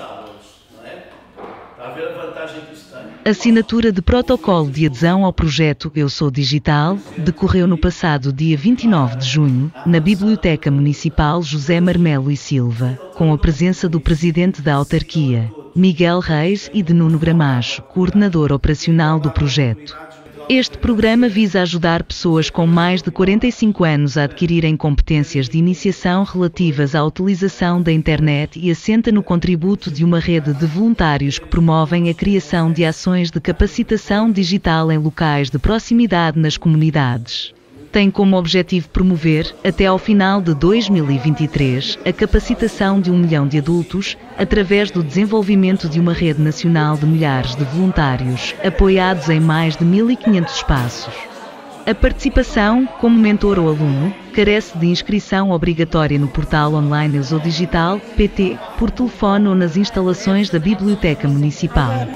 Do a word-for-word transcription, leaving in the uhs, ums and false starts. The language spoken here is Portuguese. tablets, não é? Está a ver a vantagem que isso tem? Assinatura de protocolo de adesão ao projeto Eu Sou Digital decorreu no passado dia vinte e nove de junho, na Biblioteca Municipal José Marmelo e Silva, com a presença do presidente da autarquia, Miguel Reis, e de Nuno Gramacho, coordenador operacional do projeto. Este programa visa ajudar pessoas com mais de quarenta e cinco anos a adquirirem competências de iniciação relativas à utilização da internet e assenta no contributo de uma rede de voluntários que promovem a criação de ações de capacitação digital em locais de proximidade nas comunidades. Tem como objetivo promover, até ao final de dois mil e vinte e três, a capacitação de um milhão de adultos, através do desenvolvimento de uma rede nacional de milhares de voluntários, apoiados em mais de mil e quinhentos espaços. A participação, como mentor ou aluno, carece de inscrição obrigatória no portal online eu sou digital ponto p t, por telefone ou nas instalações da Biblioteca Municipal.